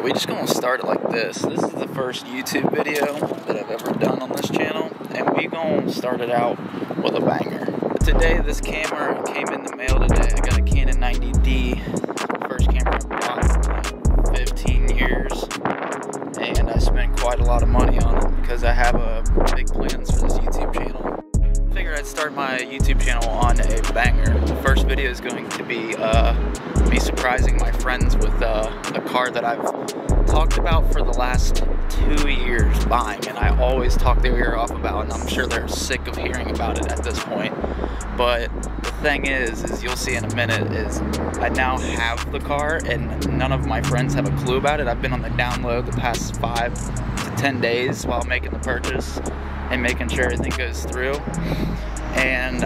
Alright, we're just going to start it like this. This is the first YouTube video that I've ever done on this channel, and we're going to start it out with a banger. Today, this camera came in the mail today. I got a Canon 90D, first camera I bought in 15 years, and I spent quite a lot of money on it because I have big plans for this YouTube channel. I figured I'd start my YouTube channel on a banger. The first video is going to be me surprising my friends with a car that I've talked about for the last 2 years buying, and I always talk their ear off about, and I'm sure they're sick of hearing about it at this point. But the thing is you'll see in a minute, is I now have the car and none of my friends have a clue about it. I've been on the down low the past 5 to 10 days while making the purchase and making sure everything goes through. And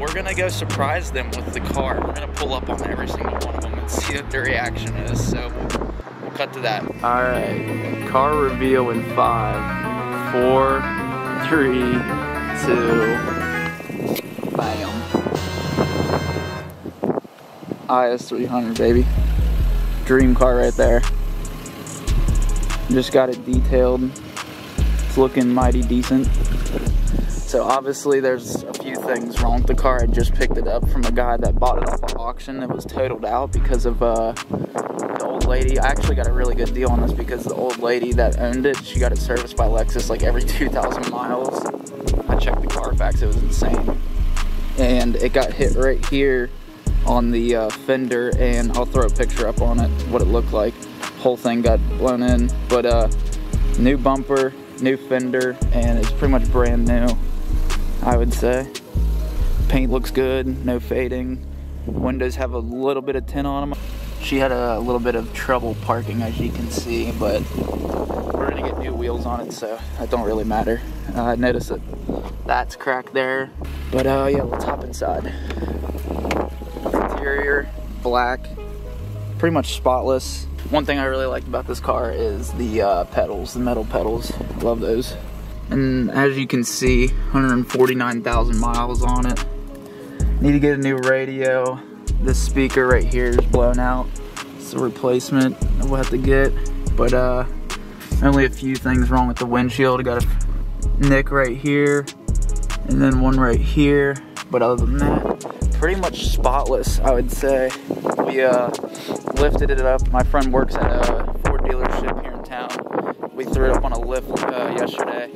we're gonna go surprise them with the car. We're gonna pull up on every single one of them and see what their reaction is. So we'll cut to that. All right, car reveal in 5, 4, 3, 2, bam. IS300, baby. Dream car right there. Just got it detailed. It's looking mighty decent. So obviously there's a few things wrong with the car. I just picked it up from a guy that bought it off of auction. It was totaled out because of the old lady. I actually got a really good deal on this because the old lady that owned it, she got it serviced by Lexus like every 2,000 miles. I checked the Carfax, it was insane. And it got hit right here on the fender, and I'll throw a picture up on it, what it looked like. Whole thing got blown in, but new bumper, new fender, and it's pretty much brand new. I would say paint looks good, no fading. Windows have a little bit of tint on them. She had a little bit of trouble parking, as you can see, but we're gonna get new wheels on it, so that don't really matter. I noticed that that's cracked there, but yeah, let's hop inside. Interior black, pretty much spotless. One thing I really liked about this car is the pedals, the metal pedals. Love those. And as you can see, 149,000 miles on it. Need to get a new radio. This speaker right here is blown out. It's a replacement that we'll have to get. But only a few things wrong with the windshield. I got a nick right here and then one right here. But other than that, pretty much spotless, I would say. We lifted it up. My friend works at a Ford dealership here in town. We threw it up on a lift yesterday,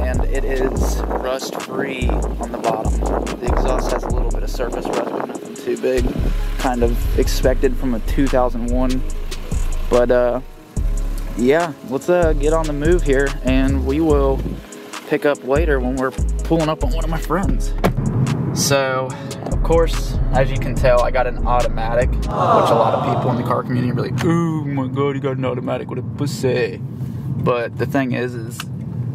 and it is rust-free on the bottom. The exhaust has a little bit of surface rust, but nothing too big. Kind of expected from a 2001. But yeah, let's get on the move here, and we will pick up later when we're pulling up on one of my friends. So, of course, as you can tell, I got an automatic, which a lot of people in the car community are like, oh my god, you got an automatic, what a pussy. But the thing is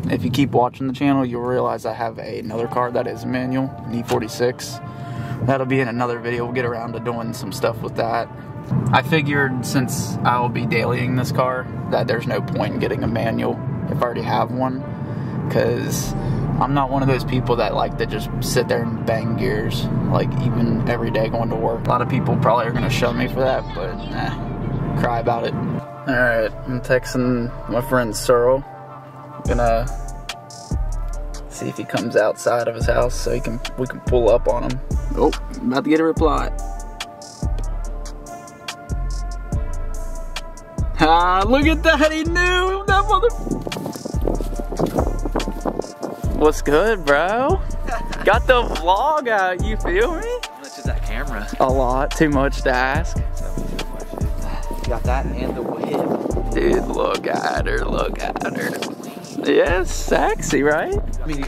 if you keep watching the channel, you'll realize I have another car that is manual, an E46. That'll be in another video. We'll get around to doing some stuff with that. I figured since I'll be dailying this car, that there's no point in getting a manual if I already have one, because I'm not one of those people that like to just sit there and bang gears, like even every day going to work. A lot of people probably are gonna shove me for that, but nah, cry about it. All right, I'm texting my friend Searle. Gonna see if he comes outside of his house so we can pull up on him. Oh, about to get a reply. Ah, look at that, he knew, that mother. What's good, bro? Got the vlog out, you feel me? How much is that camera? A lot, too much to ask. You got that and the whip. Dude, look at her, look at her. Yeah, sexy, right? I mean,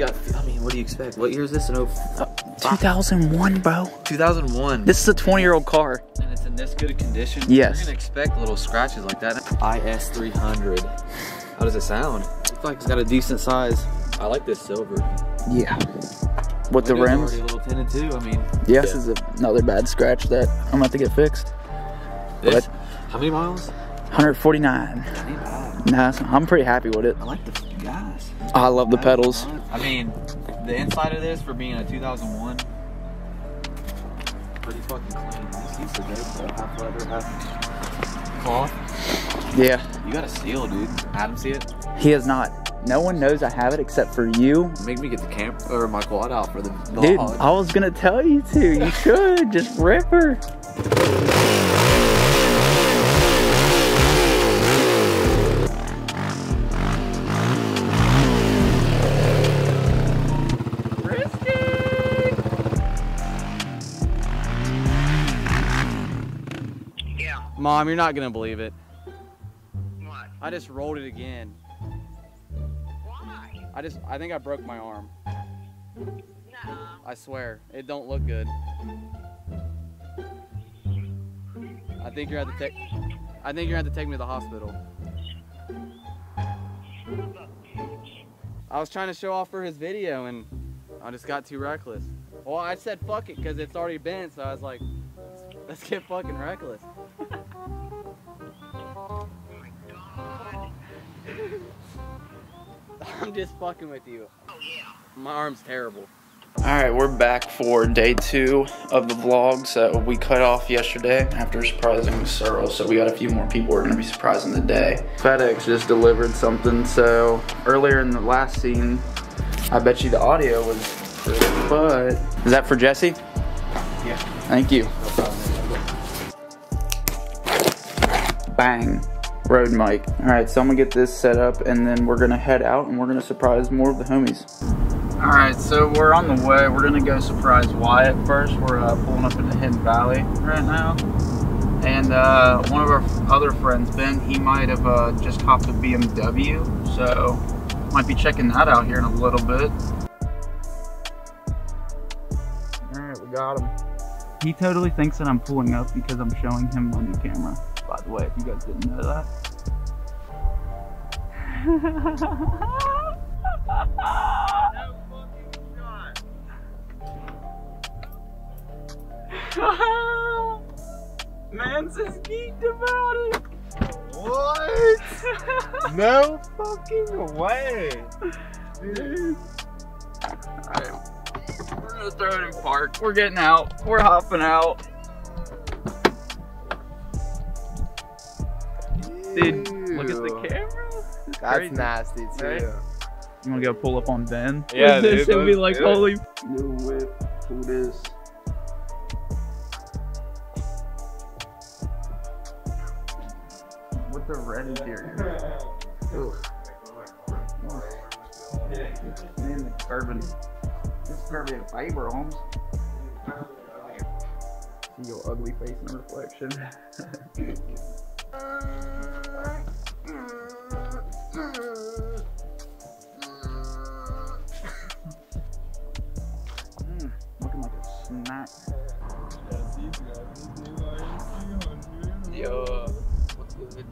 what do you expect? What year is this? 2001, bro. 2001. This is a 20-year-old car. And it's in this good a condition? Yes. You're gonna expect little scratches like that. IS300. How does it sound? Looks like it's got a decent size. I like this silver. Yeah. With the rims. Already a little tinted too. I mean. Yeah, this is another bad scratch that I'm gonna have to get fixed. This? How many miles? 149. 95. Nah, I'm pretty happy with it. I like the guys. I love the pedals. I mean, the inside of this for being a 2001, pretty fucking clean. This piece of dope, half leather, half cloth. Yeah. You got a steal, dude. Adam see it? He has not. No one knows I have it except for you. Make me get the camp or my quad out for the vlog. Dude, I was gonna tell you to. You should just rip her. Mom, you're not gonna believe it. What? I just rolled it again. Why? I think I broke my arm. Nuh-uh. I swear, it don't look good. I think you're gonna have to take. I think you're gonna have to take me to the hospital. I was trying to show off for his video and I just got too reckless. Well, I said fuck it because it's already bent, so I was like, let's get fucking reckless. I'm just fucking with you. Oh yeah. My arm's terrible. Alright, we're back for day two of the vlog. So we cut off yesterday after surprising Cyril. So we got a few more people we're going to be surprising today. FedEx just delivered something. So earlier in the last scene, I bet you the audio was pretty good. Is that for Jesse? Yeah. Thank you. No problem. Bang. Road mic. Alright, so I'm gonna get this set up and then we're gonna head out and we're gonna surprise more of the homies. Alright, so we're on the way. We're gonna go surprise Wyatt first. We're pulling up into Hidden Valley right now. And one of our other friends, Ben, he might have just hopped a BMW. So, might be checking that out here in a little bit. Alright, we got him. He totally thinks that I'm pulling up because I'm showing him my new camera. By the way, if you guys didn't know that. Man's is geeked about it. What? No fucking way. Dude. Alright. We're gonna throw it in park. We're getting out. We're hopping out. Dude, look at the camera. That's crazy. Nasty too. Right? You wanna go pull up on Ben? Yeah, dude. And be like, holy. New whip. Pull this. With the red interior. Ooh. Man, the carbon. This is gonna be a fiber, Holmes. See your ugly face in reflection. Looking like a snack. Yo, what's good?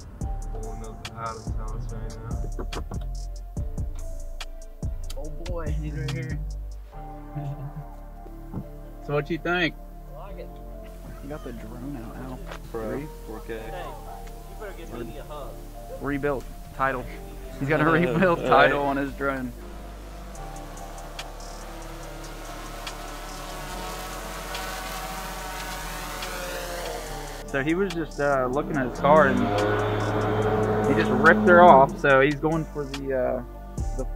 Pulling up to Adam's house right now. Oh boy, he's right here. So what you think? I like it. You got the drone out, Al. Bro, 4K. Better give me a hug. Rebuilt title. He's got a rebuilt title on his drone. So he was just looking at his car and he just ripped her off. So he's going for the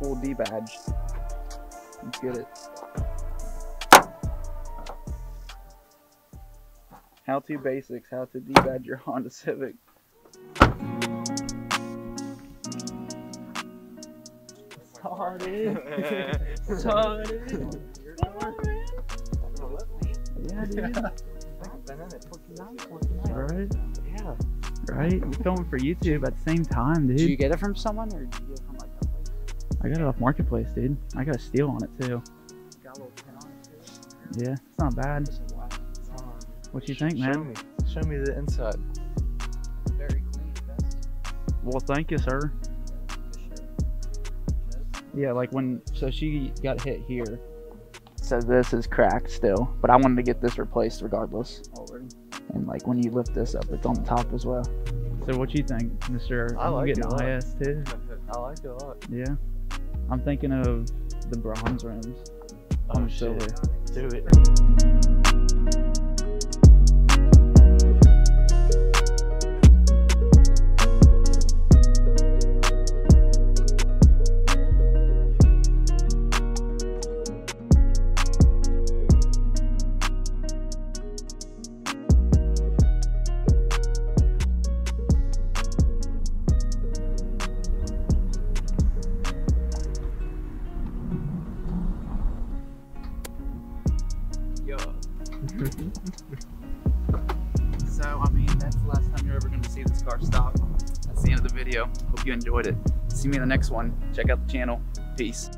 full D badge. Let's get it. How to basics. How to D badge your Honda Civic. Started. Yeah, dude. Right? Yeah. Right? We're filming for YouTube at the same time, dude. Did you get it from someone or did you get it from like a place? I got it off Marketplace, dude. I got a steal on it too. Got a little pin on it too. Yeah, it's not bad. What you think, man? Show me the inside. Very clean, best. Well, thank you, sir. Yeah, like when, so she got hit here. So this is cracked still, but I wanted to get this replaced regardless. And like when you lift this up, it's on the top as well. So what you think, Mr.? I like it a lot. IS too? I like it a lot. Yeah. I'm thinking of the bronze rims on silver. Do it. car stopped. That's the end of the video. Hope you enjoyed it. See me in the next one. Check out the channel. Peace.